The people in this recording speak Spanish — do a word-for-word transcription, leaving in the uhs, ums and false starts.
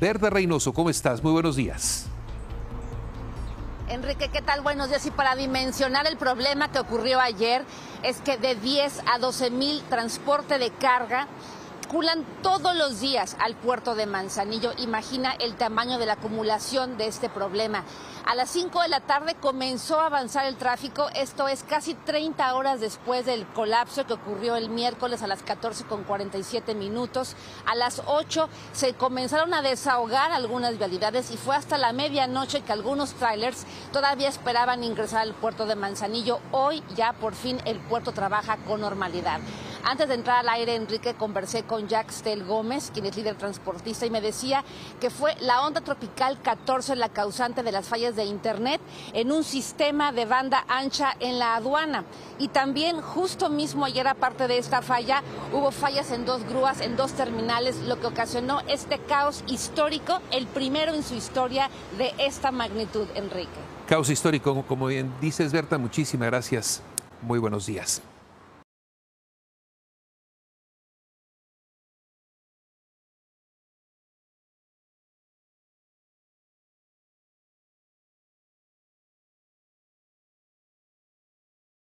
Bertha Reynoso, ¿cómo estás? Muy buenos días. Enrique, ¿qué tal? Buenos días. Y para dimensionar el problema que ocurrió ayer, es que de diez a doce mil transporte de carga circulan todos los días al puerto de Manzanillo. Imagina el tamaño de la acumulación de este problema. A las cinco de la tarde comenzó a avanzar el tráfico, esto es casi treinta horas después del colapso que ocurrió el miércoles a las catorce con cuarenta y siete minutos. A las ocho se comenzaron a desahogar algunas vialidades y fue hasta la medianoche que algunos trailers todavía esperaban ingresar al puerto de Manzanillo. Hoy ya por fin el puerto trabaja con normalidad. Antes de entrar al aire, Enrique, conversé con Jackstel Gómez, quien es líder transportista, y me decía que fue la onda tropical catorce la causante de las fallas de internet en un sistema de banda ancha en la aduana. Y también justo mismo ayer, aparte de esta falla, hubo fallas en dos grúas, en dos terminales, lo que ocasionó este caos histórico, el primero en su historia de esta magnitud, Enrique. Caos histórico, como bien dices, Bertha, muchísimas gracias. Muy buenos días.